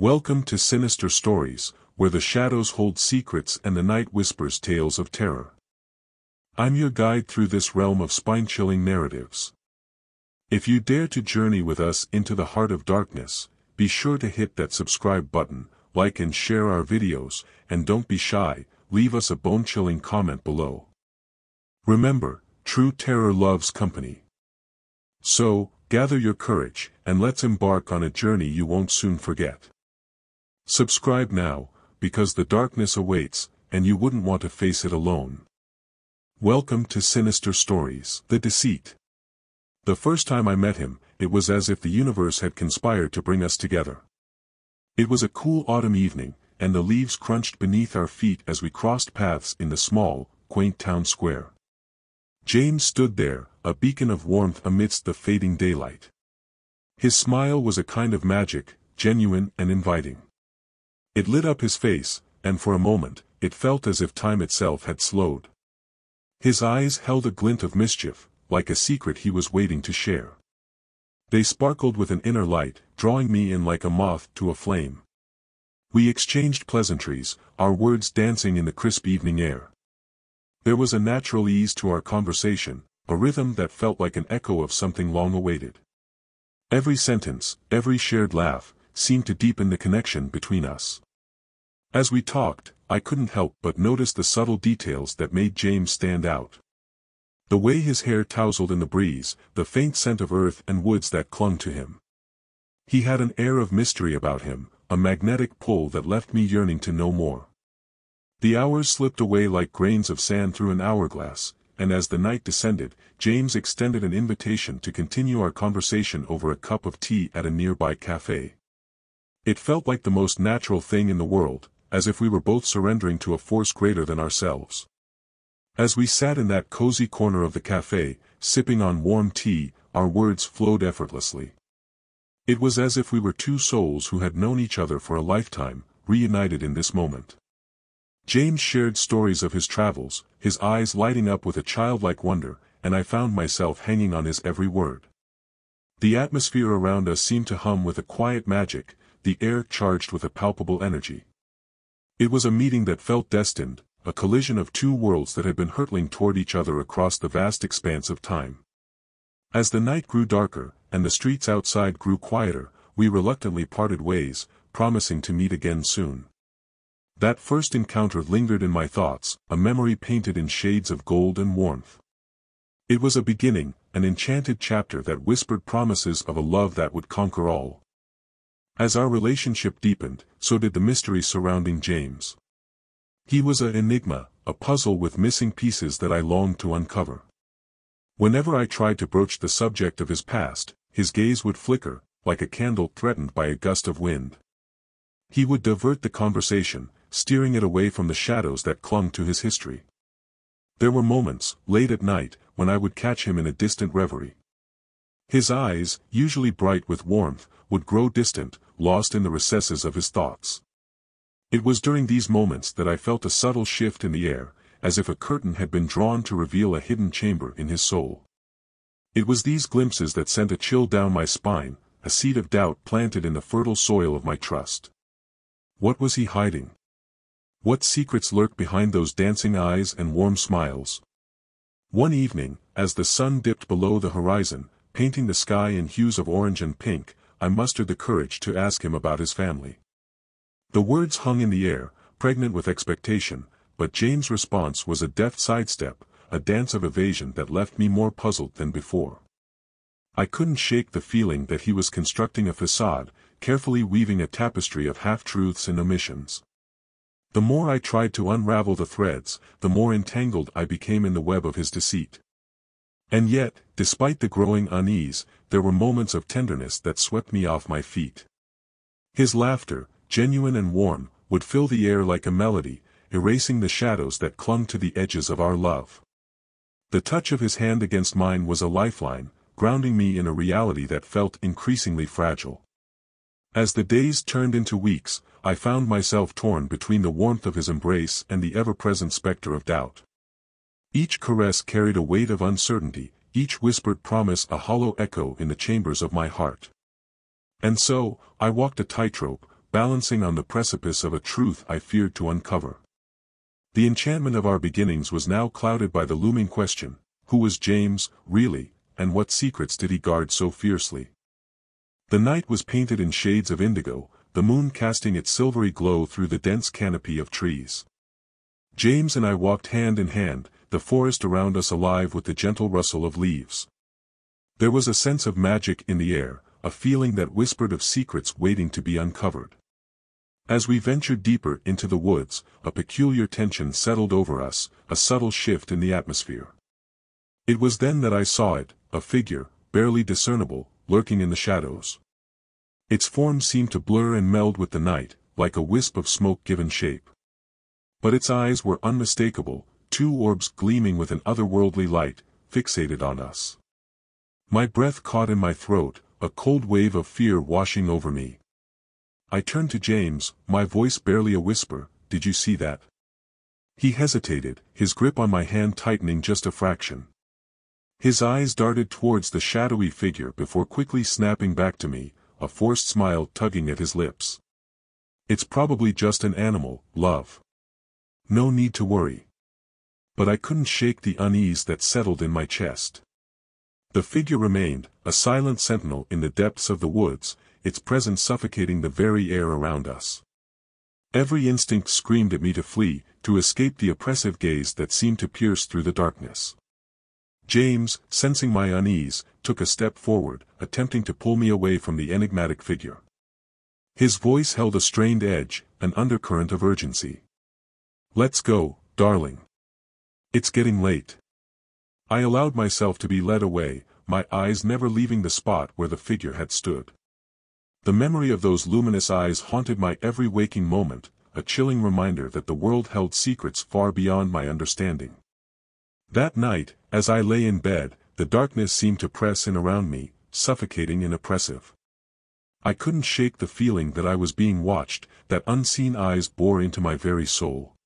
Welcome to Sinister Stories, where the shadows hold secrets and the night whispers tales of terror. I'm your guide through this realm of spine-chilling narratives. If you dare to journey with us into the heart of darkness, be sure to hit that subscribe button, like and share our videos, and don't be shy, leave us a bone-chilling comment below. Remember, true terror loves company. So, gather your courage, and let's embark on a journey you won't soon forget. Subscribe now, because the darkness awaits, and you wouldn't want to face it alone. Welcome to Sinister Stories, The Deceit. The first time I met him, it was as if the universe had conspired to bring us together. It was a cool autumn evening, and the leaves crunched beneath our feet as we crossed paths in the small, quaint town square. James stood there, a beacon of warmth amidst the fading daylight. His smile was a kind of magic, genuine and inviting. It lit up his face, and for a moment, it felt as if time itself had slowed. His eyes held a glint of mischief, like a secret he was waiting to share. They sparkled with an inner light, drawing me in like a moth to a flame. We exchanged pleasantries, our words dancing in the crisp evening air. There was a natural ease to our conversation, a rhythm that felt like an echo of something long awaited. Every sentence, every shared laugh, seemed to deepen the connection between us. As we talked, I couldn't help but notice the subtle details that made James stand out. The way his hair tousled in the breeze, the faint scent of earth and woods that clung to him. He had an air of mystery about him, a magnetic pull that left me yearning to know more. The hours slipped away like grains of sand through an hourglass, and as the night descended, James extended an invitation to continue our conversation over a cup of tea at a nearby cafe. It felt like the most natural thing in the world, as if we were both surrendering to a force greater than ourselves. As we sat in that cozy corner of the cafe, sipping on warm tea, our words flowed effortlessly. It was as if we were two souls who had known each other for a lifetime, reunited in this moment. James shared stories of his travels, his eyes lighting up with a childlike wonder, and I found myself hanging on his every word. The atmosphere around us seemed to hum with a quiet magic, the air charged with a palpable energy. It was a meeting that felt destined, a collision of two worlds that had been hurtling toward each other across the vast expanse of time. As the night grew darker, and the streets outside grew quieter, we reluctantly parted ways, promising to meet again soon. That first encounter lingered in my thoughts, a memory painted in shades of gold and warmth. It was a beginning, an enchanted chapter that whispered promises of a love that would conquer all. As our relationship deepened, so did the mystery surrounding James. He was an enigma, a puzzle with missing pieces that I longed to uncover. Whenever I tried to broach the subject of his past, his gaze would flicker, like a candle threatened by a gust of wind. He would divert the conversation, steering it away from the shadows that clung to his history. There were moments, late at night, when I would catch him in a distant reverie. His eyes, usually bright with warmth, would grow distant, lost in the recesses of his thoughts. It was during these moments that I felt a subtle shift in the air, as if a curtain had been drawn to reveal a hidden chamber in his soul. It was these glimpses that sent a chill down my spine, a seed of doubt planted in the fertile soil of my trust. What was he hiding? What secrets lurked behind those dancing eyes and warm smiles? One evening, as the sun dipped below the horizon, painting the sky in hues of orange and pink, I mustered the courage to ask him about his family. The words hung in the air, pregnant with expectation, but James' response was a deft sidestep, a dance of evasion that left me more puzzled than before. I couldn't shake the feeling that he was constructing a facade, carefully weaving a tapestry of half-truths and omissions. The more I tried to unravel the threads, the more entangled I became in the web of his deceit. And yet, despite the growing unease, there were moments of tenderness that swept me off my feet. His laughter, genuine and warm, would fill the air like a melody, erasing the shadows that clung to the edges of our love. The touch of his hand against mine was a lifeline, grounding me in a reality that felt increasingly fragile. As the days turned into weeks, I found myself torn between the warmth of his embrace and the ever-present specter of doubt. Each caress carried a weight of uncertainty, each whispered promise a hollow echo in the chambers of my heart. And so, I walked a tightrope, balancing on the precipice of a truth I feared to uncover. The enchantment of our beginnings was now clouded by the looming question, who was James, really, and what secrets did he guard so fiercely? The night was painted in shades of indigo, the moon casting its silvery glow through the dense canopy of trees. James and I walked hand in hand, the forest around us alive with the gentle rustle of leaves. There was a sense of magic in the air, a feeling that whispered of secrets waiting to be uncovered. As we ventured deeper into the woods, a peculiar tension settled over us, a subtle shift in the atmosphere. It was then that I saw it, a figure, barely discernible, lurking in the shadows. Its form seemed to blur and meld with the night, like a wisp of smoke given shape. But its eyes were unmistakable, two orbs gleaming with an otherworldly light, fixated on us. My breath caught in my throat, a cold wave of fear washing over me. I turned to James, my voice barely a whisper, "Did you see that?" He hesitated, his grip on my hand tightening just a fraction. His eyes darted towards the shadowy figure before quickly snapping back to me, a forced smile tugging at his lips. "It's probably just an animal, love. No need to worry." But I couldn't shake the unease that settled in my chest. The figure remained, a silent sentinel in the depths of the woods, its presence suffocating the very air around us. Every instinct screamed at me to flee, to escape the oppressive gaze that seemed to pierce through the darkness. James, sensing my unease, took a step forward, attempting to pull me away from the enigmatic figure. His voice held a strained edge, an undercurrent of urgency. "Let's go, darling. It's getting late." I allowed myself to be led away, my eyes never leaving the spot where the figure had stood. The memory of those luminous eyes haunted my every waking moment, a chilling reminder that the world held secrets far beyond my understanding. That night, as I lay in bed, the darkness seemed to press in around me, suffocating and oppressive. I couldn't shake the feeling that I was being watched, that unseen eyes bore into my very soul.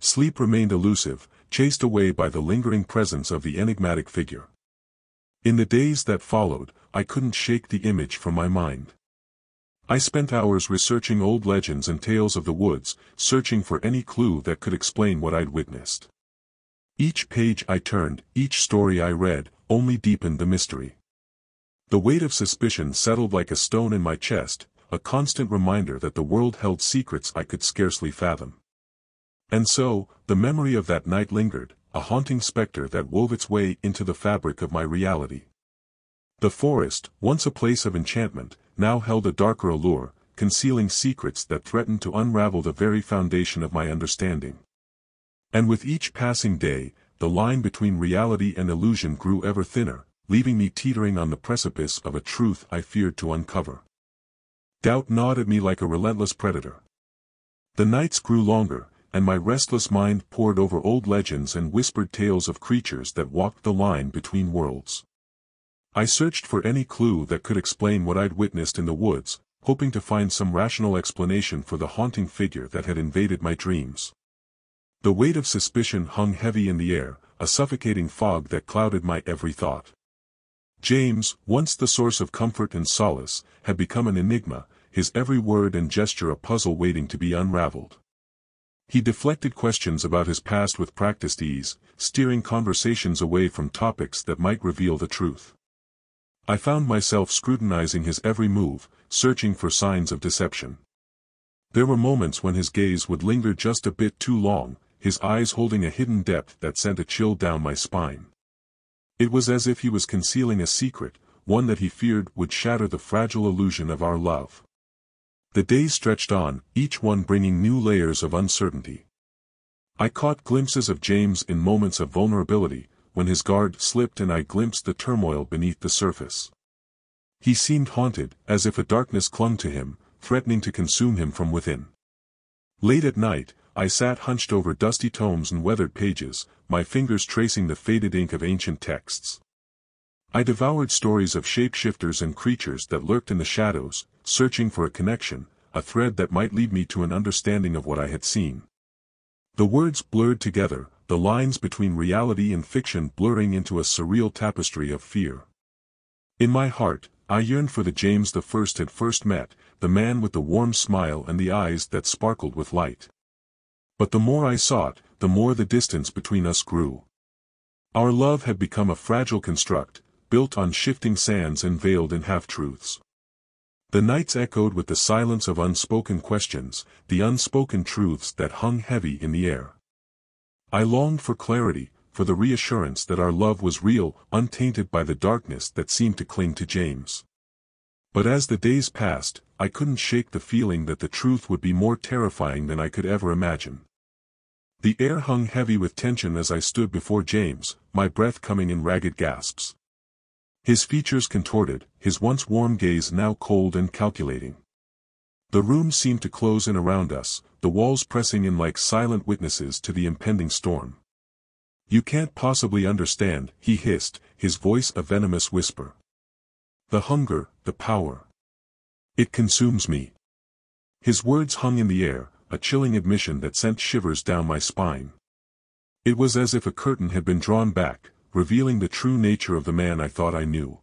Sleep remained elusive, chased away by the lingering presence of the enigmatic figure. In the days that followed, I couldn't shake the image from my mind. I spent hours researching old legends and tales of the woods, searching for any clue that could explain what I'd witnessed. Each page I turned, each story I read, only deepened the mystery. The weight of suspicion settled like a stone in my chest, a constant reminder that the world held secrets I could scarcely fathom. And so, the memory of that night lingered, a haunting specter that wove its way into the fabric of my reality. The forest, once a place of enchantment, now held a darker allure, concealing secrets that threatened to unravel the very foundation of my understanding. And with each passing day, the line between reality and illusion grew ever thinner, leaving me teetering on the precipice of a truth I feared to uncover. Doubt gnawed at me like a relentless predator. The nights grew longer, and my restless mind pored over old legends and whispered tales of creatures that walked the line between worlds. I searched for any clue that could explain what I'd witnessed in the woods, hoping to find some rational explanation for the haunting figure that had invaded my dreams. The weight of suspicion hung heavy in the air, a suffocating fog that clouded my every thought. James, once the source of comfort and solace, had become an enigma, his every word and gesture a puzzle waiting to be unraveled. He deflected questions about his past with practiced ease, steering conversations away from topics that might reveal the truth. I found myself scrutinizing his every move, searching for signs of deception. There were moments when his gaze would linger just a bit too long, his eyes holding a hidden depth that sent a chill down my spine. It was as if he was concealing a secret, one that he feared would shatter the fragile illusion of our love. The days stretched on, each one bringing new layers of uncertainty. I caught glimpses of James in moments of vulnerability, when his guard slipped and I glimpsed the turmoil beneath the surface. He seemed haunted, as if a darkness clung to him, threatening to consume him from within. Late at night, I sat hunched over dusty tomes and weathered pages, my fingers tracing the faded ink of ancient texts. I devoured stories of shapeshifters and creatures that lurked in the shadows, searching for a connection, a thread that might lead me to an understanding of what I had seen. The words blurred together, the lines between reality and fiction blurring into a surreal tapestry of fear. In my heart, I yearned for the James the First had first met, the man with the warm smile and the eyes that sparkled with light. But the more I sought, the more the distance between us grew. Our love had become a fragile construct, built on shifting sands and veiled in half-truths. The nights echoed with the silence of unspoken questions, the unspoken truths that hung heavy in the air. I longed for clarity, for the reassurance that our love was real, untainted by the darkness that seemed to cling to James. But as the days passed, I couldn't shake the feeling that the truth would be more terrifying than I could ever imagine. The air hung heavy with tension as I stood before James, my breath coming in ragged gasps. His features contorted, his once warm gaze now cold and calculating. The room seemed to close in around us, the walls pressing in like silent witnesses to the impending storm. "You can't possibly understand," he hissed, his voice a venomous whisper. "The hunger, the power. It consumes me." His words hung in the air, a chilling admission that sent shivers down my spine. It was as if a curtain had been drawn back, revealing the true nature of the man I thought I knew.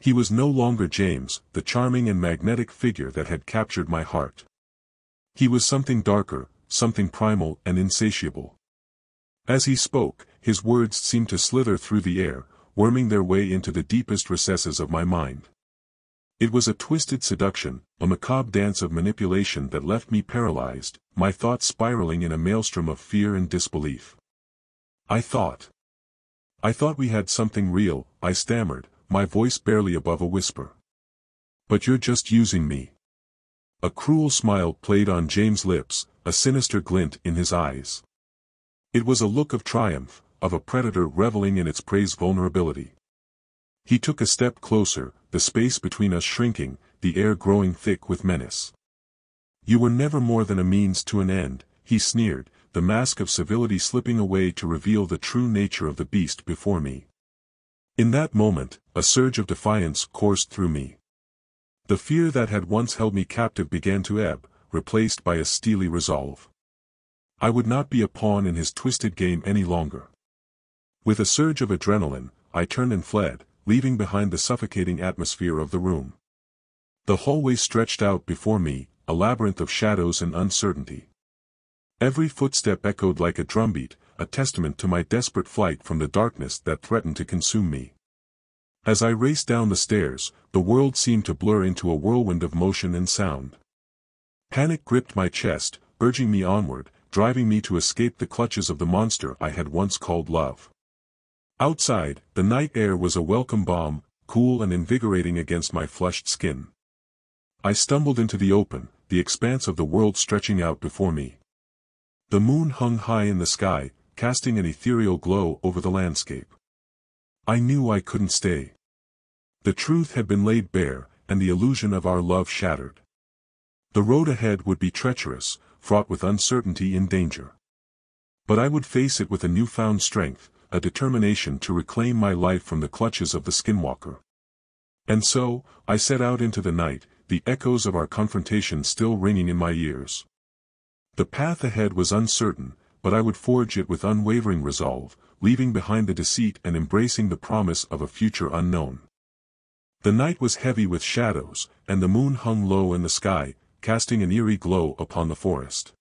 He was no longer James, the charming and magnetic figure that had captured my heart. He was something darker, something primal and insatiable. As he spoke, his words seemed to slither through the air, worming their way into the deepest recesses of my mind. It was a twisted seduction, a macabre dance of manipulation that left me paralyzed, my thoughts spiraling in a maelstrom of fear and disbelief. I thought we had something real," I stammered, my voice barely above a whisper. "But you're just using me." A cruel smile played on James' lips, a sinister glint in his eyes. It was a look of triumph, of a predator reveling in its prey's vulnerability. He took a step closer, the space between us shrinking, the air growing thick with menace. "You were never more than a means to an end," he sneered, the mask of civility slipping away to reveal the true nature of the beast before me. In that moment, a surge of defiance coursed through me. The fear that had once held me captive began to ebb, replaced by a steely resolve. I would not be a pawn in his twisted game any longer. With a surge of adrenaline, I turned and fled, leaving behind the suffocating atmosphere of the room. The hallway stretched out before me, a labyrinth of shadows and uncertainty. Every footstep echoed like a drumbeat, a testament to my desperate flight from the darkness that threatened to consume me. As I raced down the stairs, the world seemed to blur into a whirlwind of motion and sound. Panic gripped my chest, urging me onward, driving me to escape the clutches of the monster I had once called love. Outside, the night air was a welcome balm, cool and invigorating against my flushed skin. I stumbled into the open, the expanse of the world stretching out before me. The moon hung high in the sky, casting an ethereal glow over the landscape. I knew I couldn't stay. The truth had been laid bare, and the illusion of our love shattered. The road ahead would be treacherous, fraught with uncertainty and danger. But I would face it with a newfound strength, a determination to reclaim my life from the clutches of the Skinwalker. And so, I set out into the night, the echoes of our confrontation still ringing in my ears. The path ahead was uncertain, but I would forge it with unwavering resolve, leaving behind the deceit and embracing the promise of a future unknown. The night was heavy with shadows, and the moon hung low in the sky, casting an eerie glow upon the forest.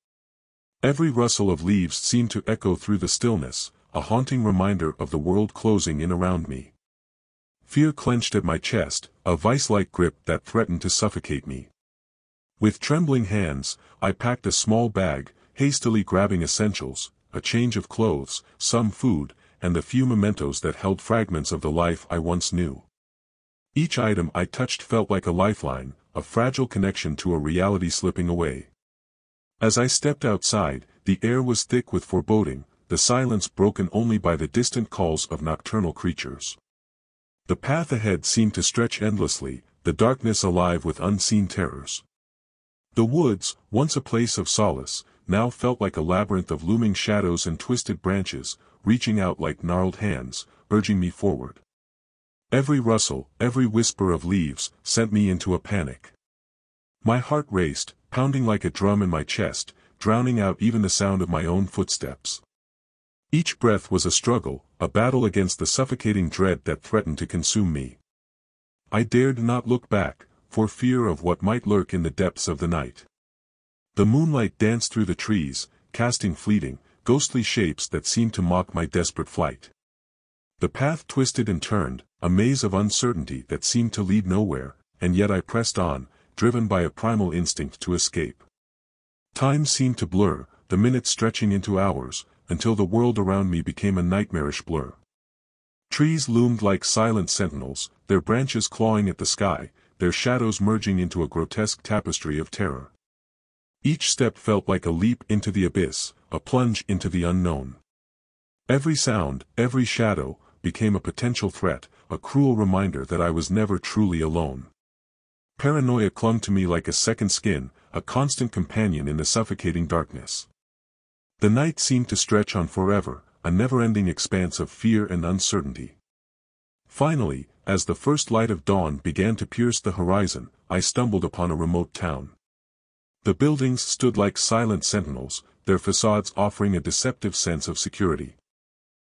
Every rustle of leaves seemed to echo through the stillness, a haunting reminder of the world closing in around me. Fear clenched at my chest, a vice-like grip that threatened to suffocate me. With trembling hands, I packed a small bag, hastily grabbing essentials, a change of clothes, some food, and the few mementos that held fragments of the life I once knew. Each item I touched felt like a lifeline, a fragile connection to a reality slipping away. As I stepped outside, the air was thick with foreboding, the silence broken only by the distant calls of nocturnal creatures. The path ahead seemed to stretch endlessly, the darkness alive with unseen terrors. The woods, once a place of solace, now felt like a labyrinth of looming shadows and twisted branches, reaching out like gnarled hands, urging me forward. Every rustle, every whisper of leaves, sent me into a panic. My heart raced, pounding like a drum in my chest, drowning out even the sound of my own footsteps. Each breath was a struggle, a battle against the suffocating dread that threatened to consume me. I dared not look back, for fear of what might lurk in the depths of the night. The moonlight danced through the trees, casting fleeting, ghostly shapes that seemed to mock my desperate flight. The path twisted and turned, a maze of uncertainty that seemed to lead nowhere, and yet I pressed on, driven by a primal instinct to escape. Time seemed to blur, the minutes stretching into hours, until the world around me became a nightmarish blur. Trees loomed like silent sentinels, their branches clawing at the sky, their shadows merging into a grotesque tapestry of terror. Each step felt like a leap into the abyss, a plunge into the unknown. Every sound, every shadow, became a potential threat, a cruel reminder that I was never truly alone. Paranoia clung to me like a second skin, a constant companion in the suffocating darkness. The night seemed to stretch on forever, a never-ending expanse of fear and uncertainty. Finally, as the first light of dawn began to pierce the horizon, I stumbled upon a remote town. The buildings stood like silent sentinels, their facades offering a deceptive sense of security.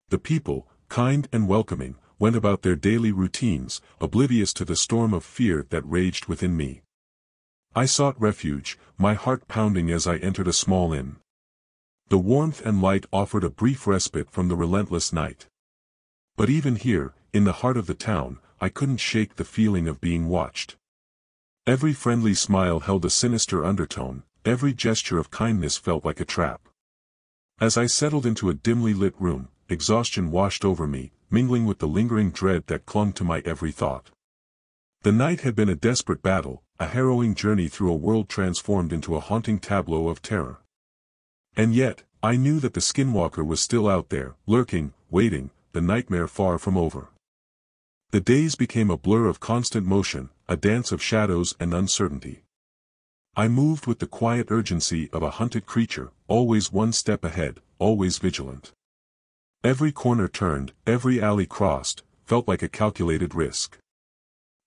The people, kind and welcoming, went about their daily routines, oblivious to the storm of fear that raged within me. I sought refuge, my heart pounding as I entered a small inn. The warmth and light offered a brief respite from the relentless night. But even here, in the heart of the town, I couldn't shake the feeling of being watched. Every friendly smile held a sinister undertone, every gesture of kindness felt like a trap. As I settled into a dimly lit room, exhaustion washed over me, mingling with the lingering dread that clung to my every thought. The night had been a desperate battle, a harrowing journey through a world transformed into a haunting tableau of terror. And yet, I knew that the Skinwalker was still out there, lurking, waiting, the nightmare far from over. The days became a blur of constant motion, a dance of shadows and uncertainty. I moved with the quiet urgency of a hunted creature, always one step ahead, always vigilant. Every corner turned, every alley crossed, felt like a calculated risk.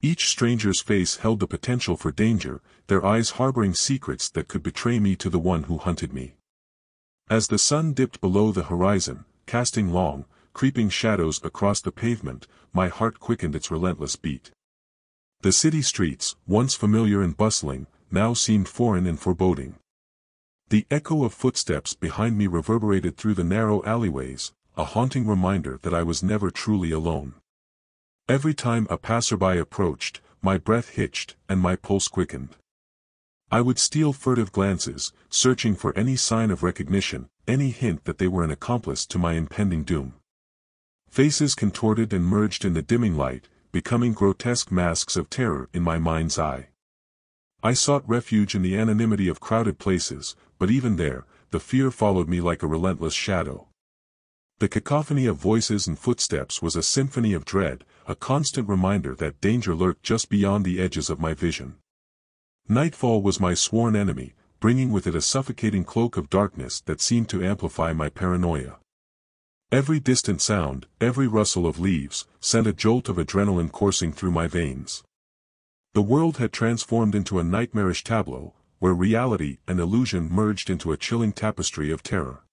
Each stranger's face held the potential for danger, their eyes harboring secrets that could betray me to the one who hunted me. As the sun dipped below the horizon, casting long, creeping shadows across the pavement, my heart quickened its relentless beat. The city streets, once familiar and bustling, now seemed foreign and foreboding. The echo of footsteps behind me reverberated through the narrow alleyways, a haunting reminder that I was never truly alone. Every time a passerby approached, my breath hitched, and my pulse quickened. I would steal furtive glances, searching for any sign of recognition, any hint that they were an accomplice to my impending doom. Faces contorted and merged in the dimming light, becoming grotesque masks of terror in my mind's eye. I sought refuge in the anonymity of crowded places, but even there, the fear followed me like a relentless shadow. The cacophony of voices and footsteps was a symphony of dread, a constant reminder that danger lurked just beyond the edges of my vision. Nightfall was my sworn enemy, bringing with it a suffocating cloak of darkness that seemed to amplify my paranoia. Every distant sound, every rustle of leaves, sent a jolt of adrenaline coursing through my veins. The world had transformed into a nightmarish tableau, where reality and illusion merged into a chilling tapestry of terror.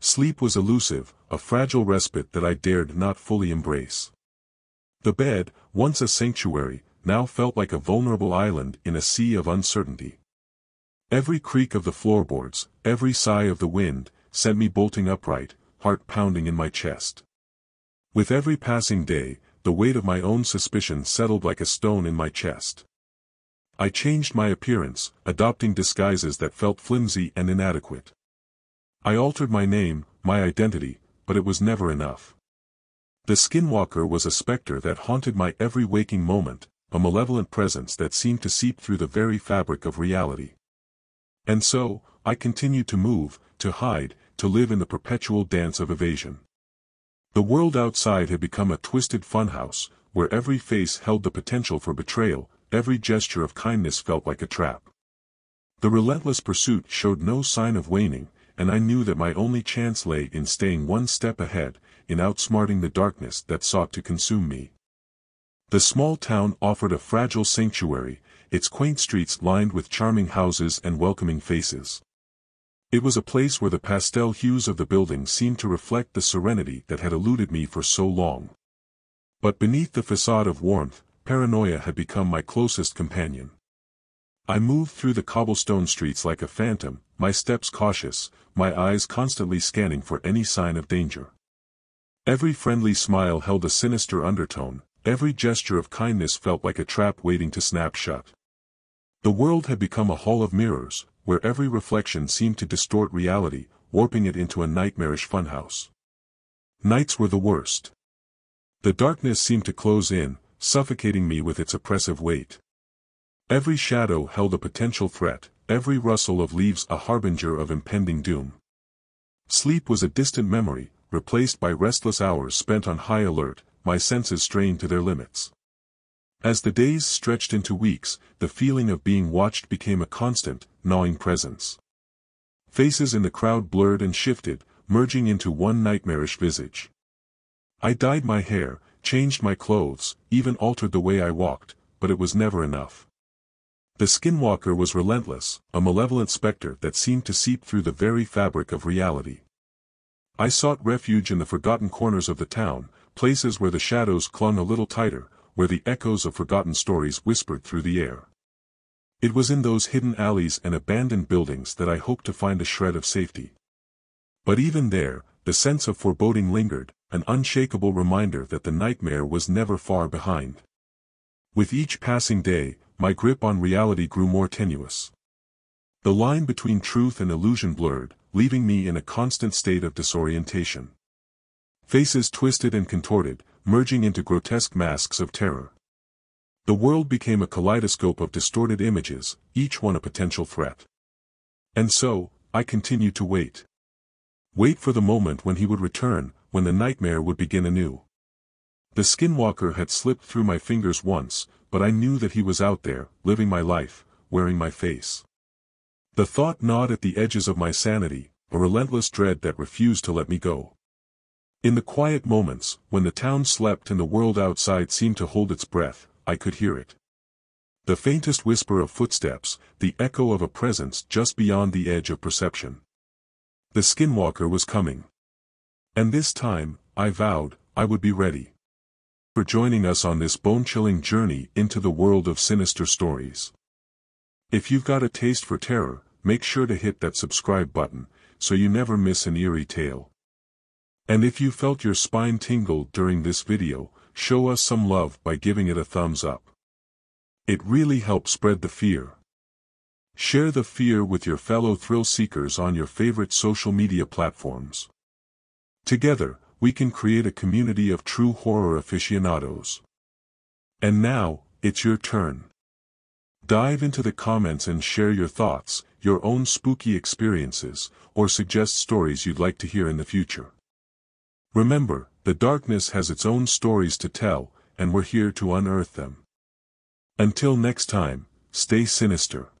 Sleep was elusive, a fragile respite that I dared not fully embrace. The bed, once a sanctuary, now felt like a vulnerable island in a sea of uncertainty. Every creak of the floorboards, every sigh of the wind, sent me bolting upright, heart pounding in my chest. With every passing day, the weight of my own suspicion settled like a stone in my chest. I changed my appearance, adopting disguises that felt flimsy and inadequate. I altered my name, my identity, but it was never enough. The Skinwalker was a specter that haunted my every waking moment, a malevolent presence that seemed to seep through the very fabric of reality. And so, I continued to move, to hide, to live in the perpetual dance of evasion. The world outside had become a twisted funhouse, where every face held the potential for betrayal, every gesture of kindness felt like a trap. The relentless pursuit showed no sign of waning, and I knew that my only chance lay in staying one step ahead, in outsmarting the darkness that sought to consume me. The small town offered a fragile sanctuary, its quaint streets lined with charming houses and welcoming faces. It was a place where the pastel hues of the buildings seemed to reflect the serenity that had eluded me for so long. But beneath the facade of warmth, paranoia had become my closest companion. I moved through the cobblestone streets like a phantom, my steps cautious, my eyes constantly scanning for any sign of danger. Every friendly smile held a sinister undertone, every gesture of kindness felt like a trap waiting to snap shut. The world had become a hall of mirrors, where every reflection seemed to distort reality, warping it into a nightmarish funhouse. Nights were the worst. The darkness seemed to close in, suffocating me with its oppressive weight. Every shadow held a potential threat, every rustle of leaves a harbinger of impending doom. Sleep was a distant memory, replaced by restless hours spent on high alert, my senses strained to their limits. As the days stretched into weeks, the feeling of being watched became a constant, gnawing presence. Faces in the crowd blurred and shifted, merging into one nightmarish visage. I dyed my hair, changed my clothes, even altered the way I walked, but it was never enough. The Skinwalker was relentless, a malevolent specter that seemed to seep through the very fabric of reality. I sought refuge in the forgotten corners of the town, places where the shadows clung a little tighter, where the echoes of forgotten stories whispered through the air. It was in those hidden alleys and abandoned buildings that I hoped to find a shred of safety. But even there, the sense of foreboding lingered, an unshakable reminder that the nightmare was never far behind. With each passing day, my grip on reality grew more tenuous. The line between truth and illusion blurred, leaving me in a constant state of disorientation. Faces twisted and contorted, merging into grotesque masks of terror. The world became a kaleidoscope of distorted images, each one a potential threat. And so, I continued to wait. Wait for the moment when he would return, when the nightmare would begin anew. The Skinwalker had slipped through my fingers once, but I knew that he was out there, living my life, wearing my face. The thought gnawed at the edges of my sanity, a relentless dread that refused to let me go. In the quiet moments, when the town slept and the world outside seemed to hold its breath, I could hear it. The faintest whisper of footsteps, the echo of a presence just beyond the edge of perception. The Skinwalker was coming. And this time, I vowed, I would be ready. For joining us on this bone-chilling journey into the world of sinister stories. If you've got a taste for terror, make sure to hit that subscribe button, so you never miss an eerie tale. And if you felt your spine tingle during this video, show us some love by giving it a thumbs up. It really helps spread the fear. Share the fear with your fellow thrill seekers on your favorite social media platforms. Together, we can create a community of true horror aficionados. And now, it's your turn. Dive into the comments and share your thoughts, your own spooky experiences, or suggest stories you'd like to hear in the future. Remember, the darkness has its own stories to tell, and we're here to unearth them. Until next time, stay sinister.